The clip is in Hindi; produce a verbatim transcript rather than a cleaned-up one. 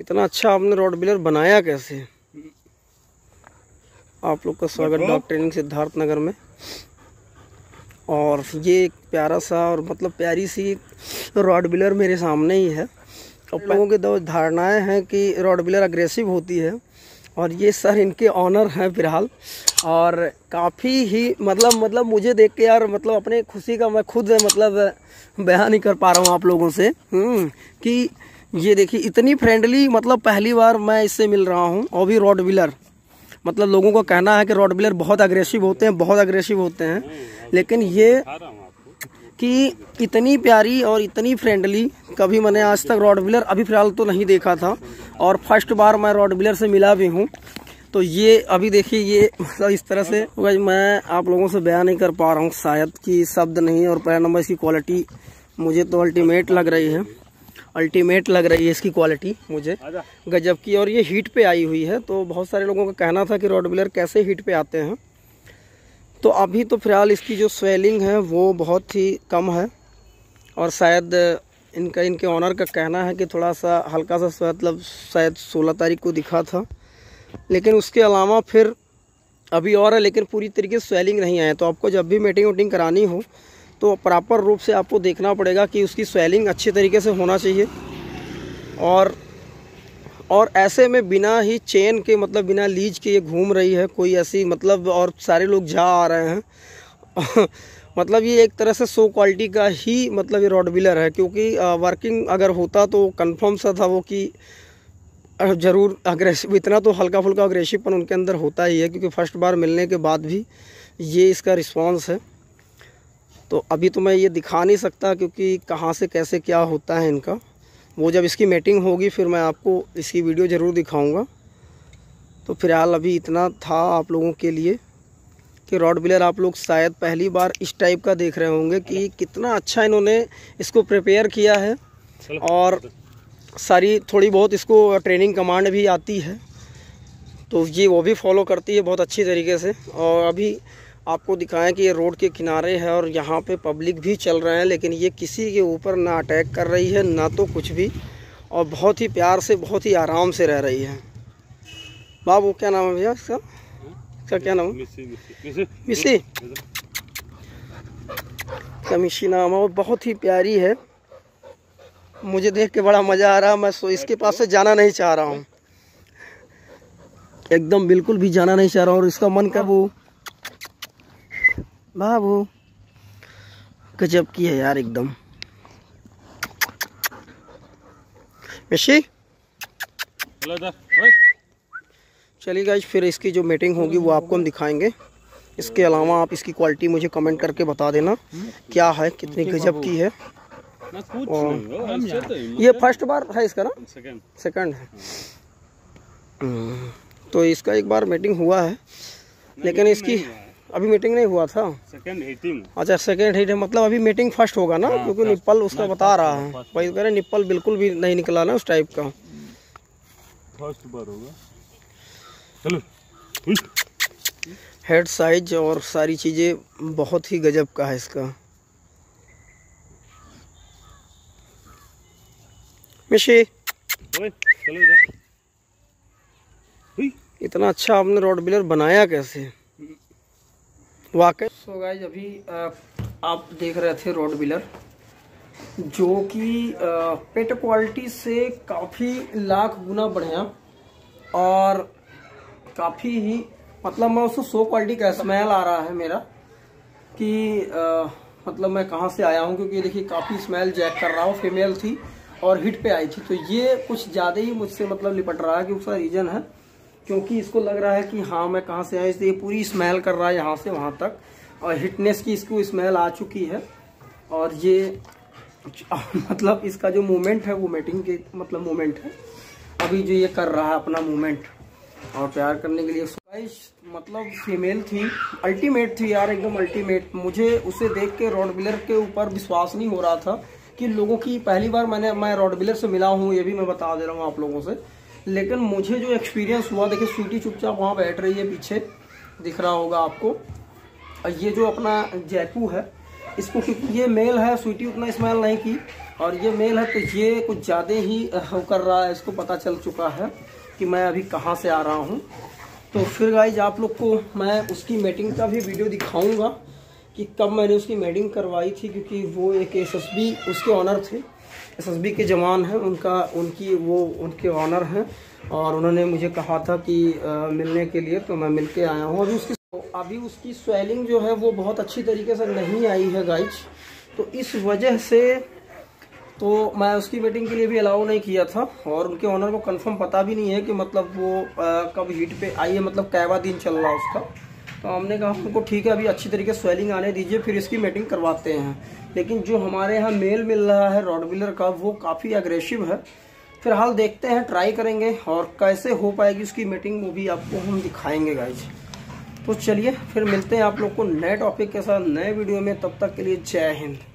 इतना अच्छा आपने रॉटवीलर बनाया कैसे? आप लोग का स्वागत डॉग ट्रेनिंग सिद्धार्थ नगर में। और ये एक प्यारा सा और मतलब प्यारी सी रॉटवीलर मेरे सामने ही है। अब लोगों के दो धारणाएँ हैं कि रॉटवीलर अग्रेसिव होती है, और ये सर इनके ऑनर हैं फिलहाल। और काफ़ी ही मतलब मतलब मुझे देख के यार मतलब अपने खुशी का मैं खुद मतलब बयान नहीं कर पा रहा हूँ आप लोगों से कि ये देखिए इतनी फ्रेंडली, मतलब पहली बार मैं इससे मिल रहा हूँ। और भी रॉटवीलर मतलब लोगों का कहना है कि रॉटवीलर बहुत अग्रेसिव होते हैं, बहुत अग्रेसिव होते हैं, लेकिन ये कि इतनी प्यारी और इतनी फ्रेंडली कभी मैंने आज तक रॉटवीलर अभी फ़िलहाल तो नहीं देखा था। और फर्स्ट बार मैं रॉटवीलर से मिला भी हूँ। तो ये अभी देखिए ये मतलब इस तरह से मैं आप लोगों से बयान नहीं कर पा रहा हूँ, शायद कि शब्द नहीं। और पहला नंबर इसकी क्वालिटी मुझे तो अल्टीमेट लग रही है, अल्टीमेट लग रही है इसकी क्वालिटी मुझे गजब की। और ये हीट पे आई हुई है, तो बहुत सारे लोगों का कहना था कि रॉटवीलर कैसे हीट पे आते हैं। तो अभी तो फिलहाल इसकी जो स्वेलिंग है वो बहुत ही कम है, और शायद इनका इनके ऑनर का कहना है कि थोड़ा सा हल्का सा मतलब शायद सोलह तारीख को दिखा था, लेकिन उसके अलावा फिर अभी और है, लेकिन पूरी तरीके से स्वेलिंग नहीं आया। तो आपको जब भी मीटिंग वटिंग करानी हो तो प्रॉपर रूप से आपको देखना पड़ेगा कि उसकी स्वेलिंग अच्छे तरीके से होना चाहिए। और और ऐसे में बिना ही चेन के मतलब बिना लीज के ये घूम रही है, कोई ऐसी मतलब और सारे लोग जा आ रहे हैं। मतलब ये एक तरह से सो क्वालिटी का ही मतलब ये रॉटवीलर है, क्योंकि वर्किंग अगर होता तो कंफर्म सा था वो कि ज़रूर अग्रेसिव, इतना तो हल्का फुल्का अग्रेसिवपन उनके अंदर होता ही है, क्योंकि फ़र्स्ट बार मिलने के बाद भी ये इसका रिस्पॉन्स है। तो अभी तो मैं ये दिखा नहीं सकता क्योंकि कहाँ से कैसे क्या होता है इनका, वो जब इसकी मीटिंग होगी फिर मैं आपको इसकी वीडियो ज़रूर दिखाऊंगा। तो फिलहाल अभी इतना था आप लोगों के लिए कि रॉटवीलर आप लोग शायद पहली बार इस टाइप का देख रहे होंगे कि कितना अच्छा इन्होंने इसको प्रिपेयर किया है। और सारी थोड़ी बहुत इसको ट्रेनिंग कमांड भी आती है, तो ये वो भी फॉलो करती है बहुत अच्छी तरीके से। और अभी आपको दिखाएं कि ये रोड के किनारे है और यहाँ पे पब्लिक भी चल रहे हैं, लेकिन ये किसी के ऊपर ना अटैक कर रही है ना तो कुछ भी, और बहुत ही प्यार से बहुत ही आराम से रह रही है। बाबू क्या नाम है भैया इसका? इसका क्या नाम है? मिसी। इसका मिसी नाम है और बहुत ही प्यारी है। मुझे देख के बड़ा मज़ा आ रहा है, मैं सो इसके पास से जाना नहीं चाह रहा हूँ, एकदम बिल्कुल भी जाना नहीं चाह रहा हूँ। और इसका मन का वो बाबू गजब की है यार एकदम। मिशी चलिए गाइस, फिर इसकी जो मीटिंग होगी वो आपको हम दिखाएंगे। इसके अलावा आप इसकी क्वालिटी मुझे कमेंट करके बता देना क्या है, कितनी गजब की है। और ये फर्स्ट बार है इसका ना, सेकंड सेकंड है। तो इसका एक बार मीटिंग हुआ है, लेकिन इसकी अभी मीटिंग नहीं हुआ था। सेकंड हीटिंग, अच्छा सेकंड हीटिंग मतलब अभी मीटिंग फर्स्ट होगा ना, क्योंकि निप्पल उसका बता रहा है, वही कह रहे निप्पल बिल्कुल भी नहीं निकला ना उस टाइप का, फर्स्ट बार होगा। चलो हेड साइज और सारी चीज़ें बहुत ही गजब का है इसका। मिशी इतना अच्छा आपने रॉटवीलर बनाया कैसे वाकई। सो गाइस अभी आ, आप देख रहे थे रॉटवीलर, जो कि पेट क्वालिटी से काफ़ी लाख गुना बढ़िया और काफ़ी ही मतलब मैं उसको सो क्वालिटी का स्मेल आ रहा है मेरा कि आ, मतलब मैं कहाँ से आया हूँ, क्योंकि देखिए काफ़ी स्मेल जैक कर रहा हूँ। फीमेल थी और हिट पे आई थी, तो ये कुछ ज़्यादा ही मुझसे मतलब लिपट रहा है कि उसका रीज़न है, क्योंकि इसको लग रहा है कि हाँ मैं कहाँ से आया, इसलिए पूरी स्मेल कर रहा है यहाँ से वहाँ तक। और हिटनेस की इसको स्मेल आ चुकी है, और ये मतलब इसका जो मूवमेंट है वो मेटिंग के मतलब मूवमेंट है, अभी जो ये कर रहा है अपना मूवमेंट और प्यार करने के लिए। मतलब फीमेल थी, अल्टीमेट थी यार एकदम अल्टीमेट। मुझे उसे देख के रॉटवीलर के ऊपर विश्वास नहीं हो रहा था कि लोगों की पहली बार मैंने मैं रॉटवीलर से मिला हूँ, ये भी मैं बता दे रहा हूँ आप लोगों से। लेकिन मुझे जो एक्सपीरियंस हुआ, देखिए स्वीटी चुपचाप वहाँ बैठ रही है, पीछे दिख रहा होगा आपको। और ये जो अपना जैकू है इसको, क्योंकि ये मेल है, स्वीटी उतना स्मेल नहीं की, और ये मेल है तो ये कुछ ज़्यादा ही कर रहा है, इसको पता चल चुका है कि मैं अभी कहाँ से आ रहा हूँ। तो फिर गाइज आप लोग को मैं उसकी मेटिंग का भी वीडियो दिखाऊँगा कि कब मैंने उसकी मेटिंग करवाई थी, क्योंकि वो एक एस एस बी उसके ऑनर थे, एस एस बी के जवान हैं, उनका उनकी वो उनके ऑनर हैं और उन्होंने मुझे कहा था कि आ, मिलने के लिए, तो मैं मिल के आया हूँ। अभी उसकी अभी उसकी स्वेलिंग जो है वो बहुत अच्छी तरीके से नहीं आई है गाइज, तो इस वजह से तो मैं उसकी मीटिंग के लिए भी अलाउ नहीं किया था। और उनके ऑनर को कंफर्म पता भी नहीं है कि मतलब वो आ, कब हीट पे आई है, मतलब कैवा दिन चल रहा उसका। तो हमने कहा उनको ठीक है अभी अच्छी तरीके से स्वेलिंग आने दीजिए फिर इसकी मीटिंग करवाते हैं। लेकिन जो हमारे यहाँ मेल मिल रहा है रॉटवीलर का वो काफ़ी अग्रेसिव है। फिलहाल देखते हैं, ट्राई करेंगे और कैसे हो पाएगी उसकी मीटिंग वो भी आपको हम दिखाएँगे गाइज। तो चलिए फिर मिलते हैं आप लोग को नए टॉपिक के साथ नए वीडियो में, तब तक के लिए जय हिंद।